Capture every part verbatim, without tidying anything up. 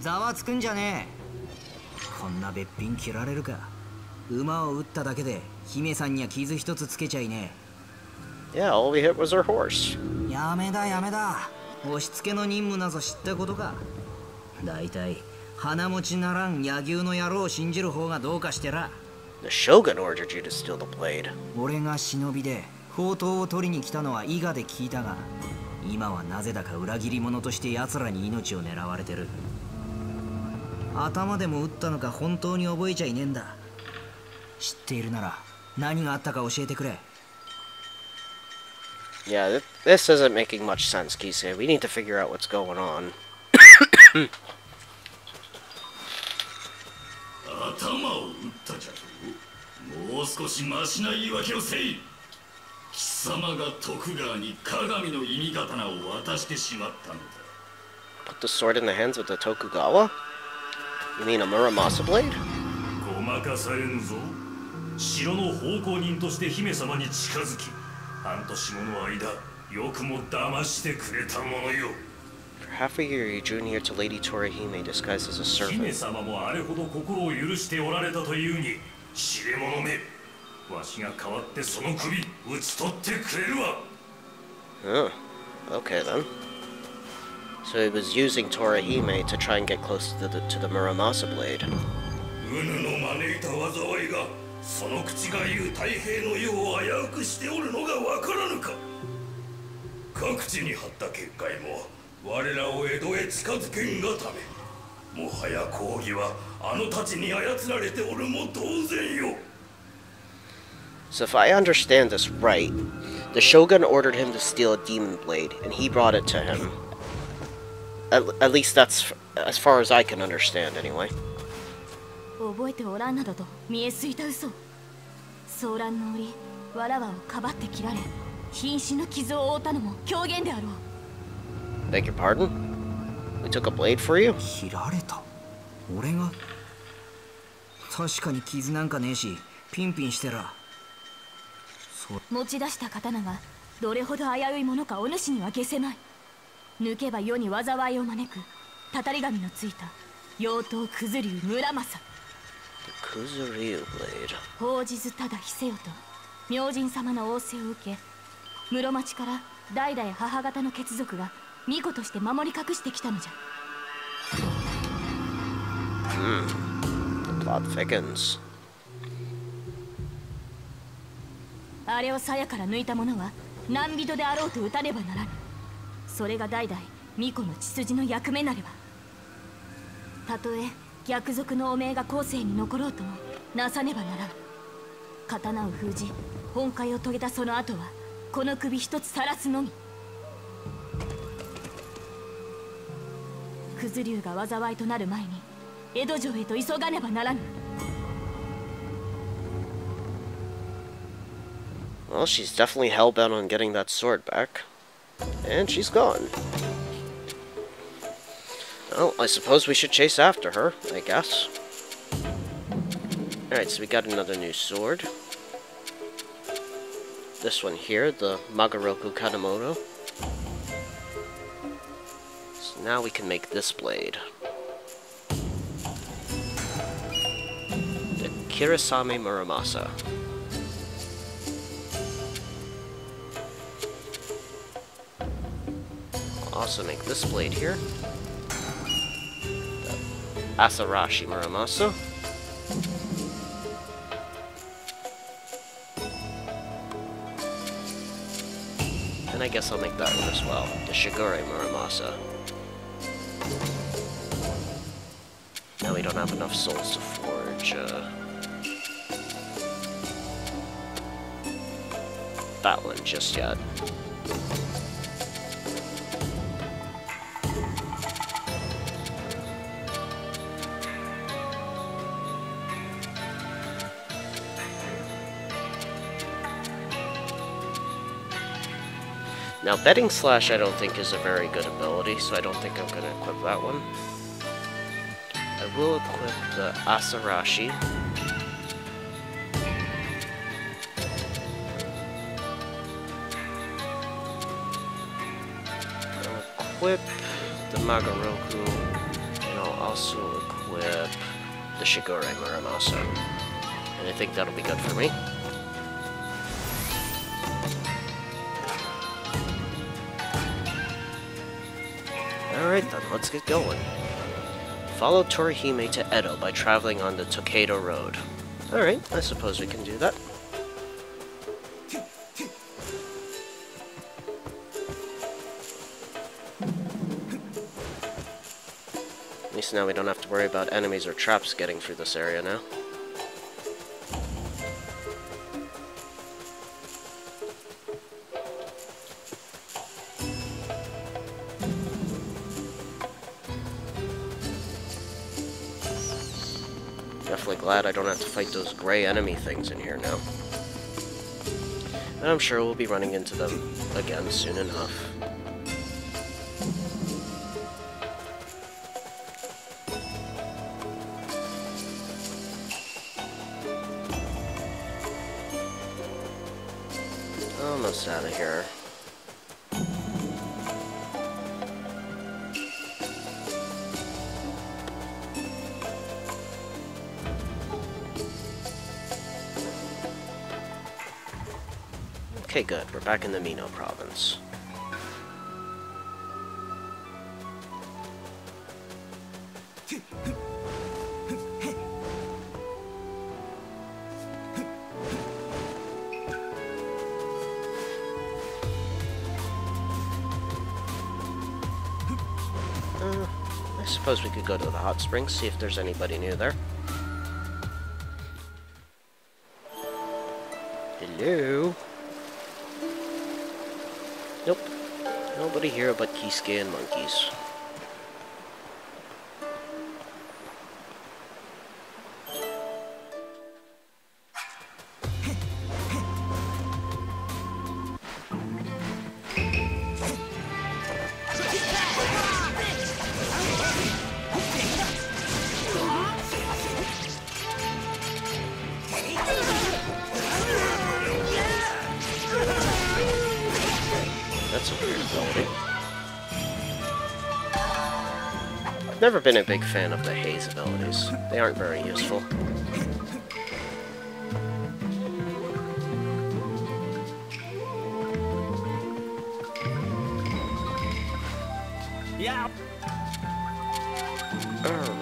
ざわつくんじゃねえ。こんなべっぴん切られるか。馬を撃っただけで姫さんには傷一つつけちゃいねえ。Yeah, all we hit was her horse. やめだやめだ。押し付けの任務なぞ知ったことか。だいたい花持ちならん野球の野郎を信じる方がどうかしてら。The shogun ordered you to steal the blade. 俺が忍びで宝刀を取りに来たのは伊賀で聞いたが、今はなぜだか裏切り者として奴らに命を狙われてる。頭でも打ったのか本当に覚えちゃいねえんだ。知っているなら何があったか教えてくれ。Yeah, this isn't making much sense, Kisei. We need to figure out what's going on. 頭を打ったじゃと。もう少しマシな言い訳をせい。貴様が徳川に鏡の意味刀を渡してしまったのだ。Put the sword in the hands of the Tokugawa? You mean a Muramasa blade? ごまかされぬぞ。城の奉公人として姫様に近づき、半年もの間、よくも騙してくれたものよ。For half a year, you drew near to Lady Torahime disguised as a servant. 姫様もあれほど心を許しておられたというに、知れ者め。わしが代わってその首打ち取ってくれるわ。Oh, okay then. So he was using Torahime to try and get close to the to the Muramasa blade. うぬの招いた災いが。その口が言う太平の世を危うくしておるのがわからぬか。各地に張った結界も我らを江戸へ近づけんがため、もはや公儀はあのたちに操られておるも同然よ。 So if I understand this right, the shogun ordered him to steal a demon blade, and he brought it to him. At, at least that's as far as I can understand anyway. 覚えておらんなどと見えすいた嘘。騒乱の折、わらわをかばって切られ、瀕死の傷を負ったのも狂言であろう。Beg your pardon? We took a blade for you? 切られた？俺が？確かに傷なんかねえし、ピンピンしてら。持ち出した刀がどれほど危ういものかお主には消せまい。抜けば世に災いを招く、たたり神のついた、妖刀Kuzuryu Muramasa。Kuzuryu blade。奉じずただひせよと、明神様の仰せを受け、室町から代々母方の血族が巫女として守り隠してきたのじゃ。Hmm. The plot thickens. あれを鞘から抜いた者は何人であろうと撃たねばならぬ。それが代々巫女の血筋の役目なれば。たとえ逆賊の汚名が後世に残ろうともなさねばならん。刀を封じ本懐を遂げたその後はこの首一つ晒すのみ。崩竜が災いとなる前に江戸城へと急がねばならぬ。Well, she's definitely hell-bent on getting that sword back, and she's gone. Well, I suppose we should chase after her, I guess. Alright, so we got another new sword. This one here, the Magoroku Kanemoto. So now we can make this blade. The Kirasame Muramasa. I'll also make this blade here. Asarashi Muramasa. And I guess I'll make that one as well, the Shigure Muramasa. Now we don't have enough souls to forge uh, that one just yet. Now, Betting Slash I don't think is a very good ability, so I don't think I'm going to equip that one. I will equip the Asarashi. I'll equip the Magoroku, and I'll also equip the Shigure Muramasa. And I think that'll be good for me. Alright then, let's get going. Follow Torahime to Edo by traveling on the Tokado Road. Alright, I suppose we can do that. At least now we don't have to worry about enemies or traps getting through this area now. Glad I don't have to fight those gray enemy things in here now. And I'm sure we'll be running into them again soon enough. Almost out of here. Okay, good. We're back in the Mino province. Uh, I suppose we could go to the hot springs, see if there's anybody new there. Hello? Nope. Nobody here but Kisuke and monkeys. I've never been a big fan of the haze abilities. They aren't very useful. Yeah.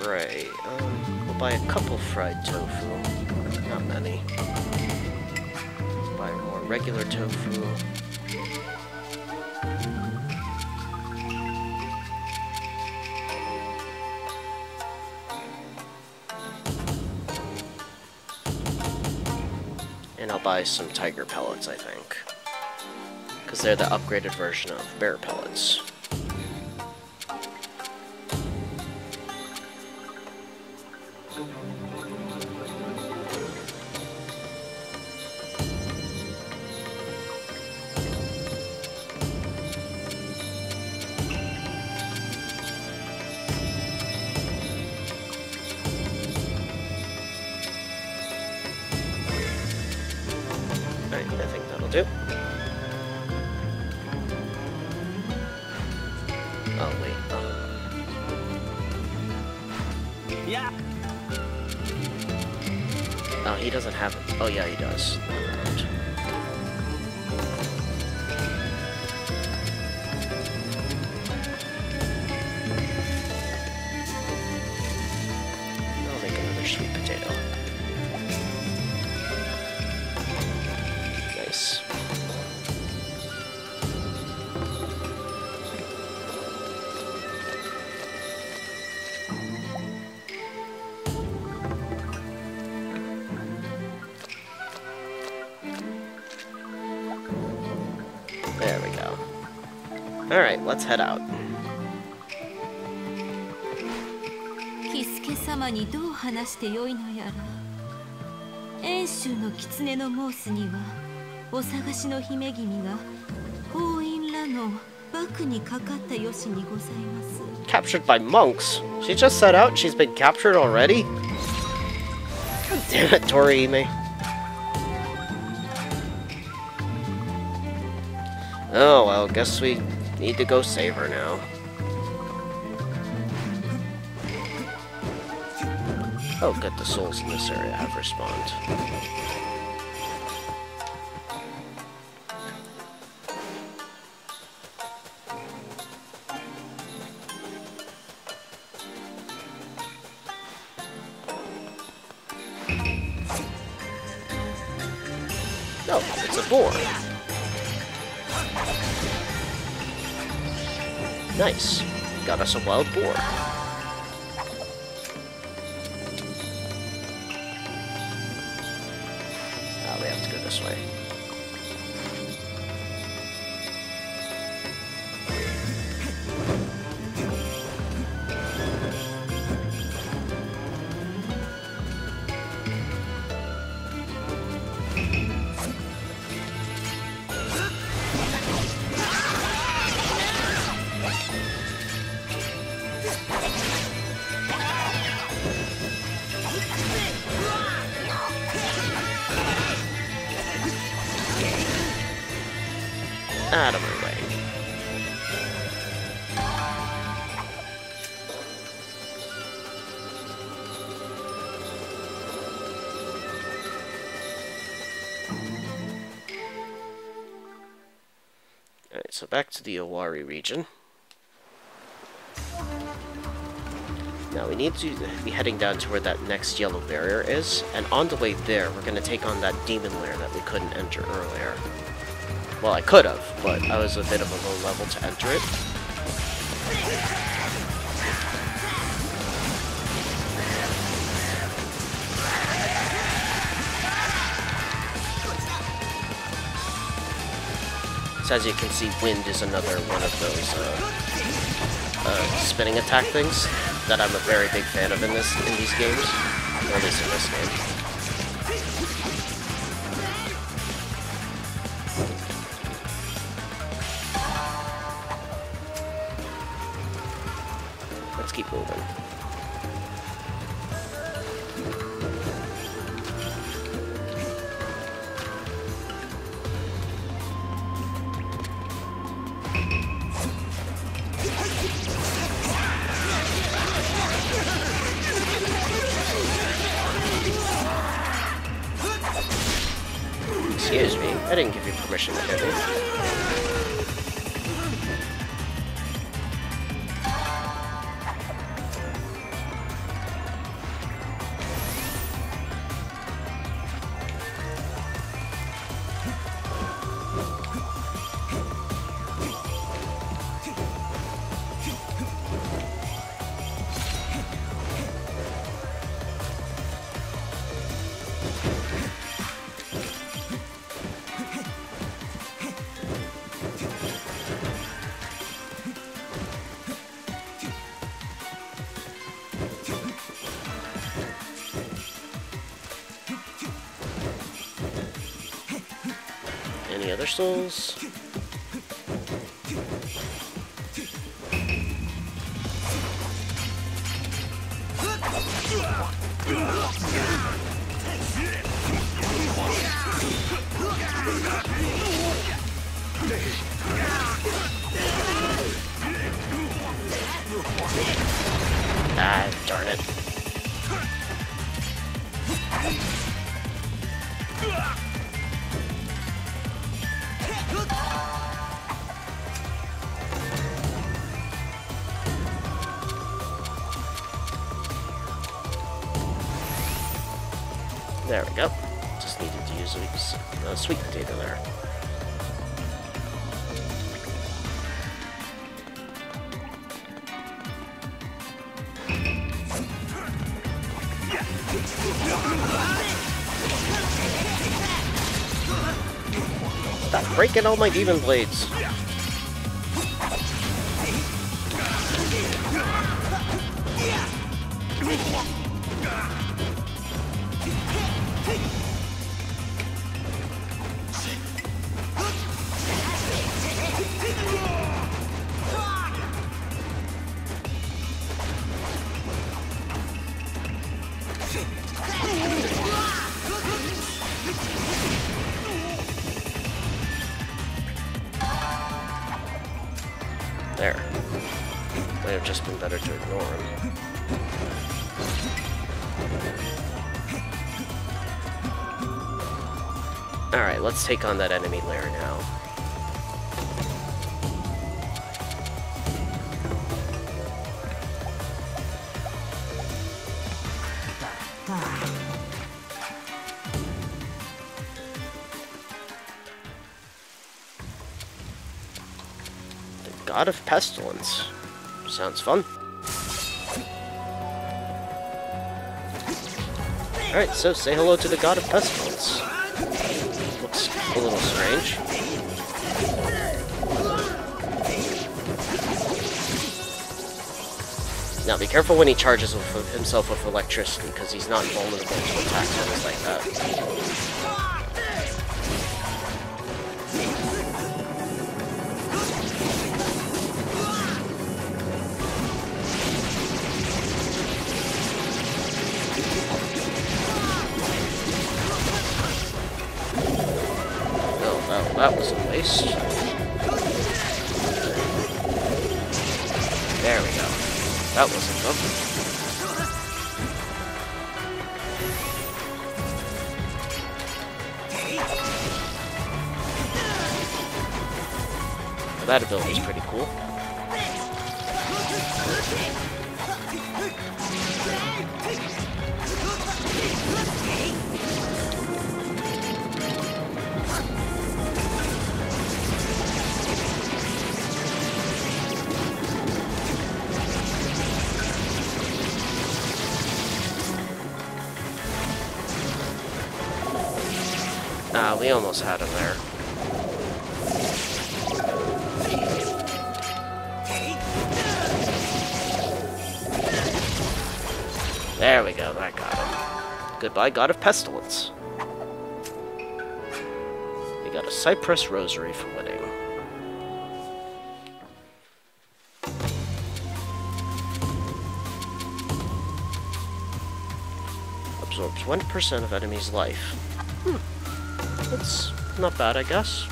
Alright, um, we'll buy a couple fried tofu. Not many. Buy more regular tofu. Buy some tiger pellets, I think, because they're the upgraded version of bear pellets. There we go. Alright, let's head out. Kisuke-sama ni dou hanashite yoi no yara. Enshu no kitsune no mouse ni wa, osagashi no hime kimi ga hōin ra no baku ni kakatta yoshi ni gozaimasu. Captured by monks? She just set out? She's been captured already? God damn it, Torahime. Oh, well, guess we need to go save her now. Oh, get the souls in this area have respawned. No, it's a boar. Nice. Got us a wild boar. Ah, we have to go this way. Out of my way. Alright, so back to the Owari region. Now we need to be heading down to where that next yellow barrier is, and on the way there, we're going to take on that demon lair that we couldn't enter earlier. Well, I could have, but I was a bit of a low level to enter it. So as you can see, wind is another one of those uh, uh, spinning attack things that I'm a very big fan of in this in these games, or at least in this game. Keep moving. Excuse me, I didn't give you permission to hit me. Any other souls? Ah, darn it. There we go. Just needed to use a, a sweet potato there. Stop breaking all my demon blades! There. Might have just been better to ignore him. Alright, let's take on that enemy lair now. The God of Pestilence. Sounds fun. Alright, so say hello to the God of Pestilence. Looks a little strange. Now be careful when he charges with himself with electricity, because he's not vulnerable to attack things like that. No, oh, well, that was a waste. There we go. That wasn't lovely. That ability's pretty cool. Ah, we almost had him there. There we go, that got him. Goodbye, God of Pestilence. We got a Cypress Rosary for winning. Absorbs one percent of enemy's life. Hmm. That's not bad, I guess.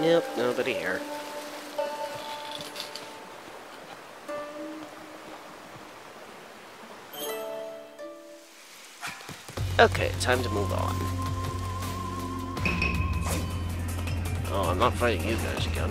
Yep, nobody here. Okay, time to move on. Oh, I'm not fighting you guys again.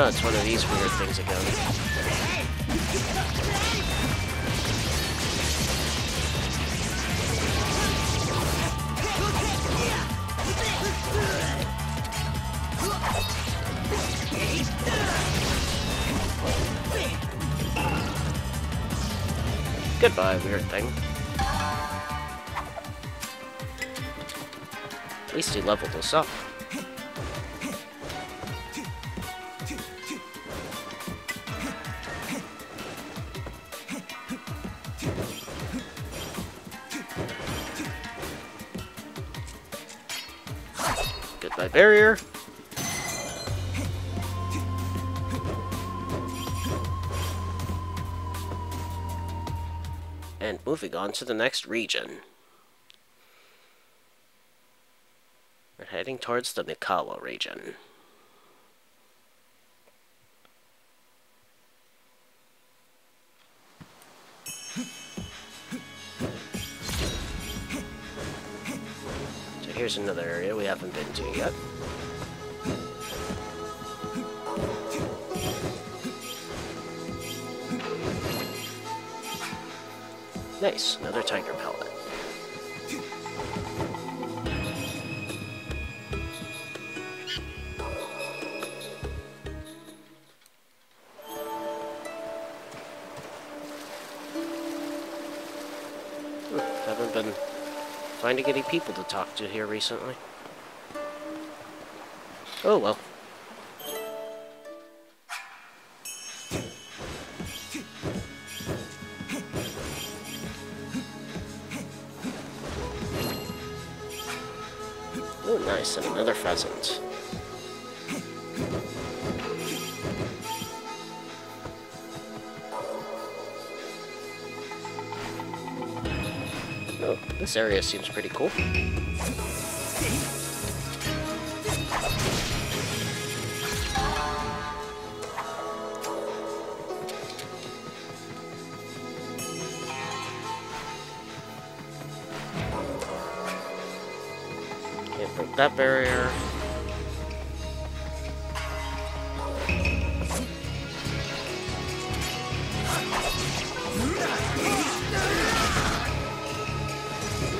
Oh, it's one of these weird things again. Goodbye, weird thing. At least he leveled us up. Goodbye, barrier. And moving on to the next region. We're heading towards the Mikawa region. Here's another area we haven't been to yet. Nice, another tiger pellet. Hmm, haven't been finding any people to talk to here recently. Oh well. Ooh, Nice, and another pheasant. Oh, this area seems pretty cool. That barrier.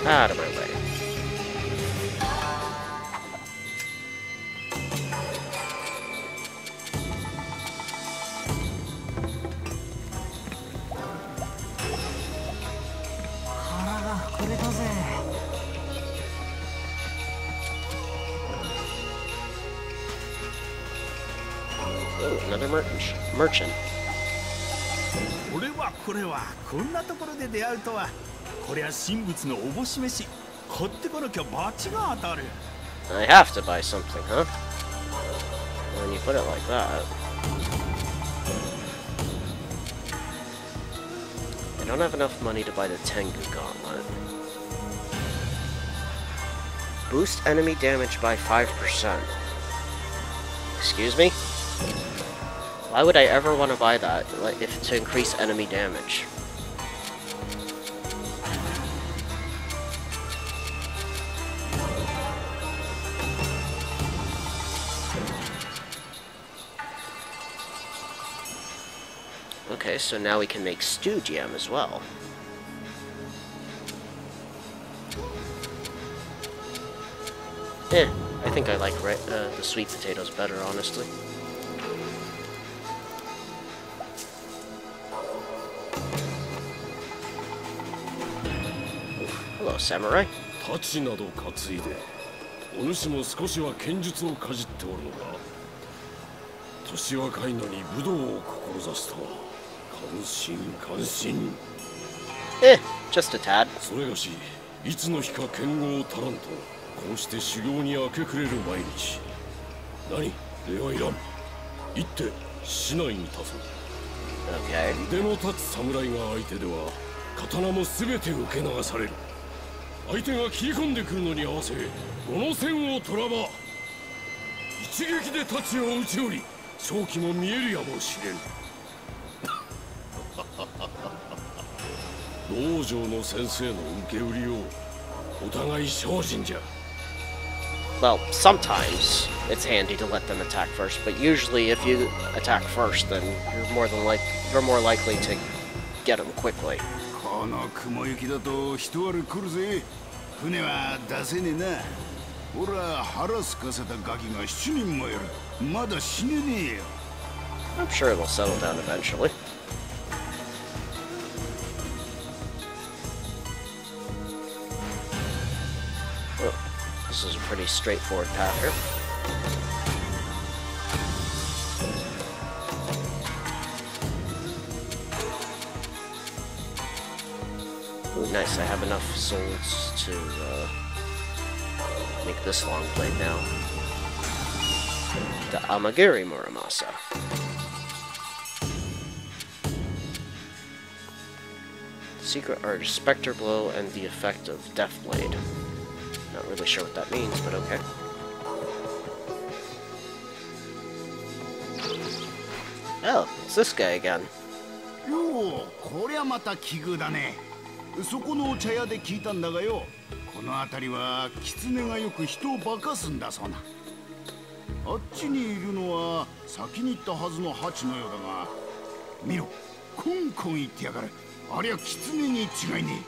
Out of my way. Merchant. I have to buy something, huh? When you put it like that. I don't have enough money to buy the Tengu Gauntlet. Boost enemy damage by five percent. Excuse me? Why would I ever want to buy that, like, if to increase enemy damage? Okay, so now we can make stew jam as well. Eh, I think I like uh, the sweet potatoes better, honestly. Samurai. Eh, just a tad. Okay. 相手が切り込んでくるのに合わせ、この線を取らば、一撃で太刀を打ちより、勝機も見えるやもしれぬ。道場の先生の受け売りをお互い精進じゃ。Well, sometimes it's handy to let them attack first, but usually if you attack first, then you're more than like you're more likely to get them quickly. この雲行きだと一割来るぜ。船は出せねえな。俺は腹すかせたガキがしちにんもいる。まだ死ねねえよ。I'm sure it'll settle down eventually. Well, this is a pretty straightforward path here. Nice, I have enough souls to uh, make this long blade now. The Amagiri Muramasa. Secret Art, Spectre Blow, and the effect of Death Blade. Not really sure what that means, but okay. Oh, it's this guy again. Yo, こりゃまた奇遇だね。 そこのお茶屋で聞いたんだがよ。この辺りは狐がよく人を化かすんだそうな。あっちにいるのは先に行ったはずのハチのようだが、見ろ、コンコン言ってやがる。ありゃ狐に違いね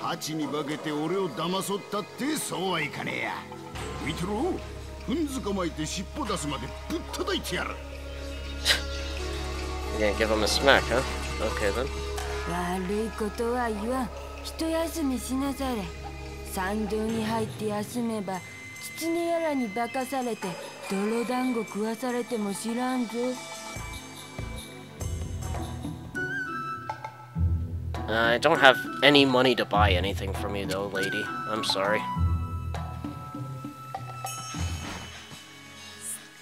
え。ハチに化けて俺を騙そったってそうはいかねえや。見てろ、踏ん捕まえて尻尾出すまでぶっ叩いてやる。Yeah, give him a smack, huh? Okay then. 悪いことは言わん。一休みしなされ。参道に入って休めば、狐やらに化かされて泥団子食わされても知らんぞ。I don't have any money to buy anything from you though, lady. I'm sorry.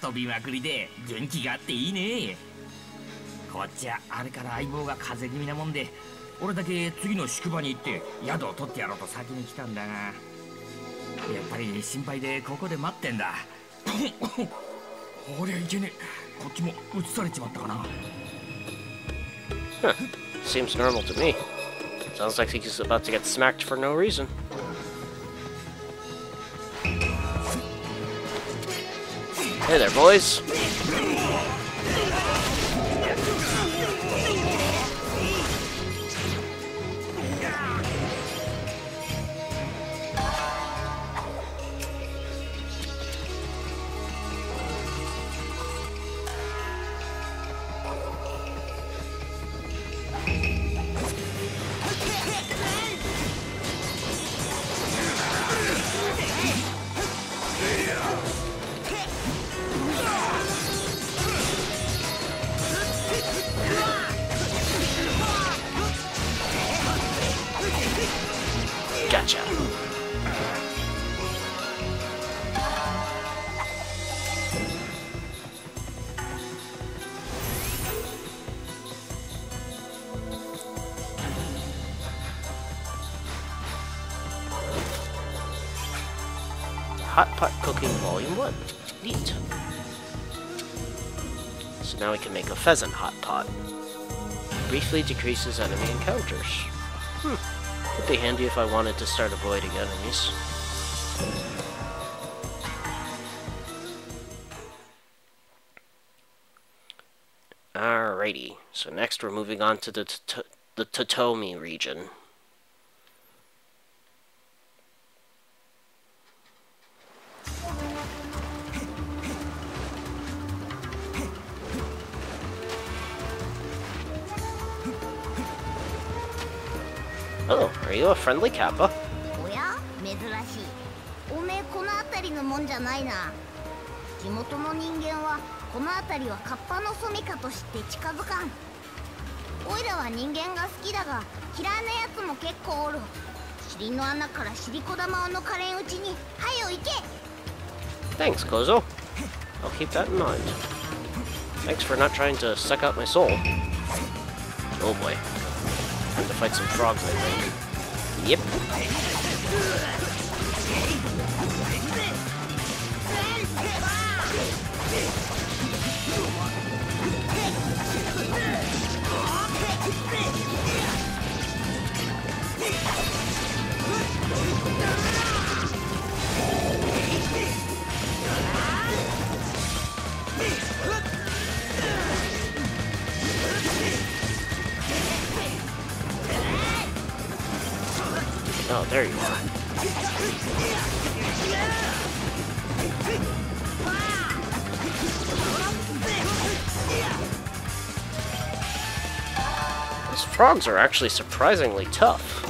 飛びまくりで元気があっていいね。こっちはあれから相棒が風邪気味なもんで、俺だけ次の宿場に行って宿を取ってやろうと先に来たんだが、やっぱり心配でここで待ってんだ。こりゃいけねえ。こっちも移されちまったかな。Huh. Seems normal to me. Sounds like he's about to get smacked for no reason. Hey there, boys. Hot Pot Cooking Volume one. Neat. So now we can make a pheasant hot pot. Briefly decreases enemy encounters. Hmm. Would be handy if I wanted to start avoiding enemies. Alrighty. So next we're moving on to the to the Totomi region. Oh, are you a friendly kappa? Oh yeah? Mezurashi. Omae kono atari no mon janai na. Jimoto no ningen wa kono atari wa kappa no somika to shite chikazukan. Oira wa ningen ga suki da ga, kirai na yatsu mo kekkou oru. Shiri no ana kara shiri kodama o nokaren uchi ni, hayo ike. Thanks, Kozo. I'll keep that in mind. Thanks for not trying to suck out my soul. Oh boy. To fight some frogs, I think. Yep. Oh, there you are. These frogs are actually surprisingly tough.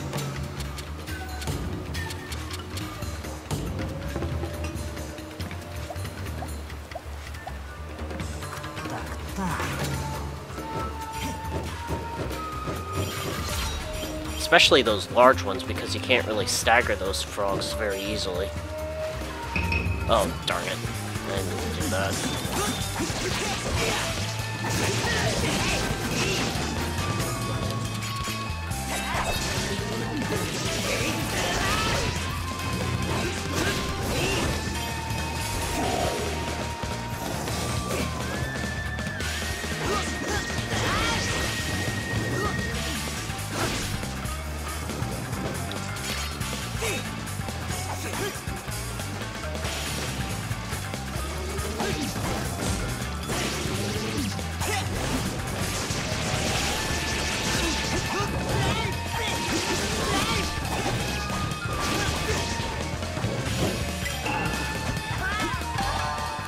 Especially those large ones, because you can't really stagger those frogs very easily. Oh, darn it. I didn't do that.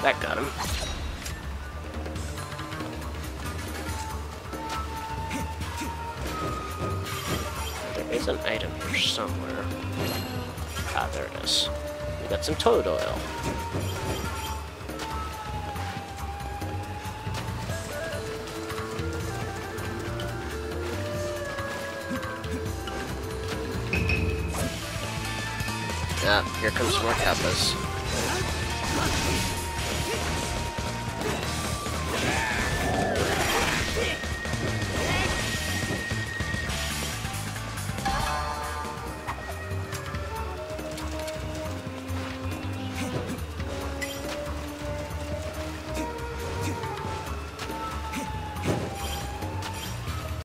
That got him. There is an item here somewhere. Ah, there it is. We got some toad oil. Ah, here comes more kappas.